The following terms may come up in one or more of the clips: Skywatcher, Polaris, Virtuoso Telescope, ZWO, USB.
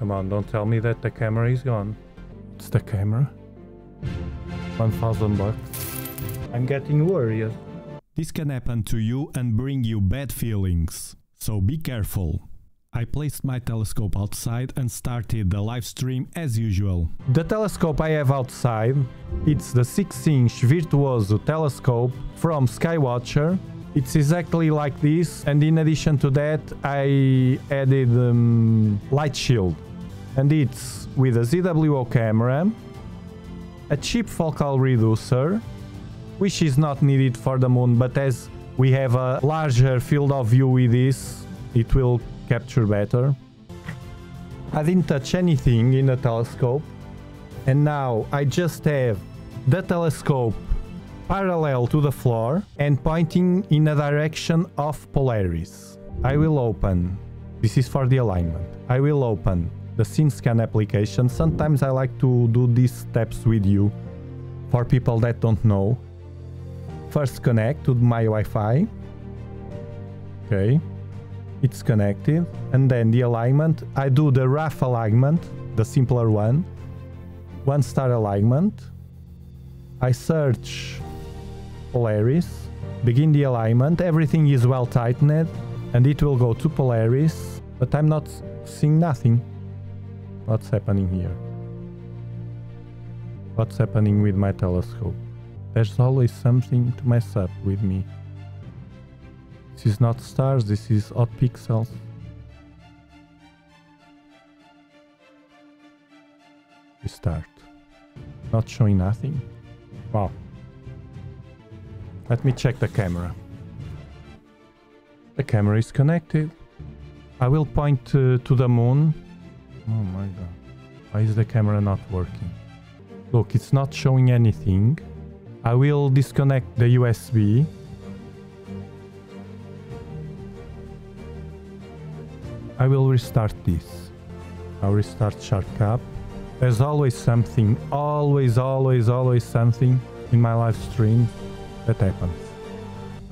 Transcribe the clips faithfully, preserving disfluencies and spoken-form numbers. Come on, don't tell me that the camera is gone. It's the camera. one thousand bucks. I'm getting worried. This can happen to you and bring you bad feelings, so be careful. I placed my telescope outside and started the live stream as usual. The telescope I have outside, it's the six inch Virtuoso telescope from Skywatcher. It's exactly like this, and in addition to that I added um, light shield. And it's with a Z W O camera, a cheap focal reducer, which is not needed for the moon, but as we have a larger field of view with this, it will capture better. I didn't touch anything in the telescope, and now I just have the telescope parallel to the floor and pointing in the direction of Polaris. I will open, this is for the alignment, I will open the scene scan application. Sometimes I like to do these steps with you for people that don't know. First connect to my Wi-Fi, okay. It's connected, and then the alignment, I do the rough alignment, the simpler one, one star alignment, I search Polaris, begin the alignment, everything is well tightened, and it will go to Polaris, but I'm not seeing nothing. What's happening here? What's happening with my telescope? There's always something to mess up with me. This is not stars, this is odd pixels. Restart. Not showing nothing. Wow. Let me check the camera. The camera is connected. I will point uh, to the moon. Oh my god. Why is the camera not working? Look, it's not showing anything. I will disconnect the U S B. I will restart this. I'll restart SharkUp. There's always something, always, always, always something in my live stream that happens.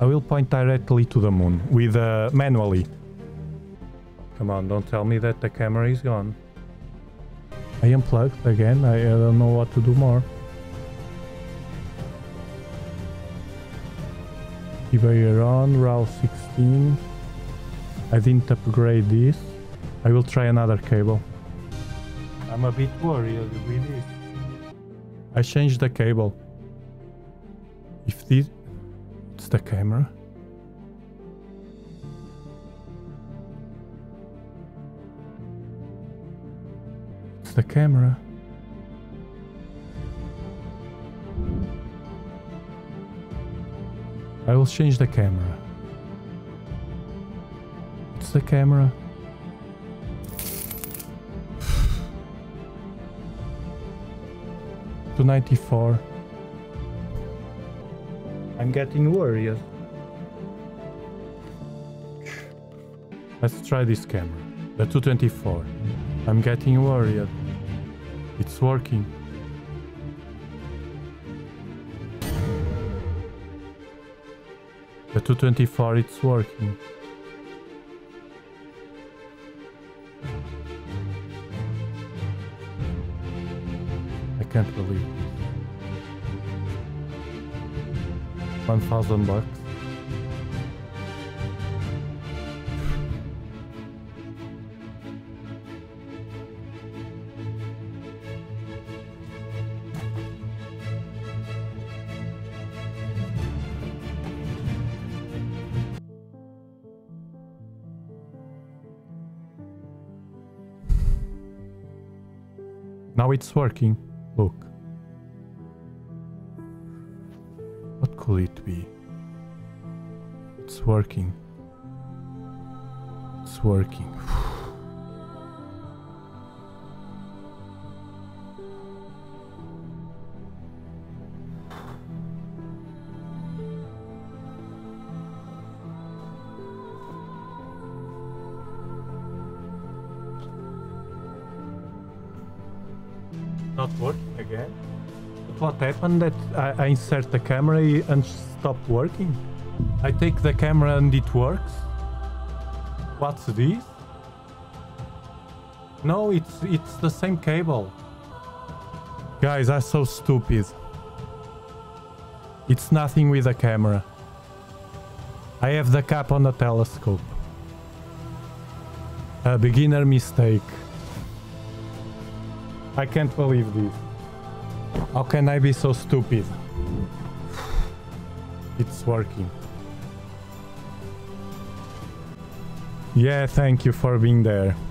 I will point directly to the moon with uh, manually. Come on, don't tell me that the camera is gone. I unplugged again. I, I don't know what to do more. eBay on RAW sixteen. I didn't upgrade this. I will try another cable. I'm a bit worried with this. I changed the cable. If this... It's the camera. It's the camera. I will change the camera. The camera. two ninety-four. I'm getting worried. Let's try this camera. The two twenty-four. I'm getting worried. It's working. The two twenty-four, it's working. Can't believe it. one thousand bucks. Now it's working. Look. What could it be? It's working. It's working. Not working again. But what happened that I, I insert the camera and stopped working? I take the camera and it works? What's this? No, it's it's the same cable. Guys are so stupid. It's nothing with a camera. I have the cap on the telescope. A beginner mistake. I can't believe this. How can I be so stupid? It's working. Yeah, thank you for being there.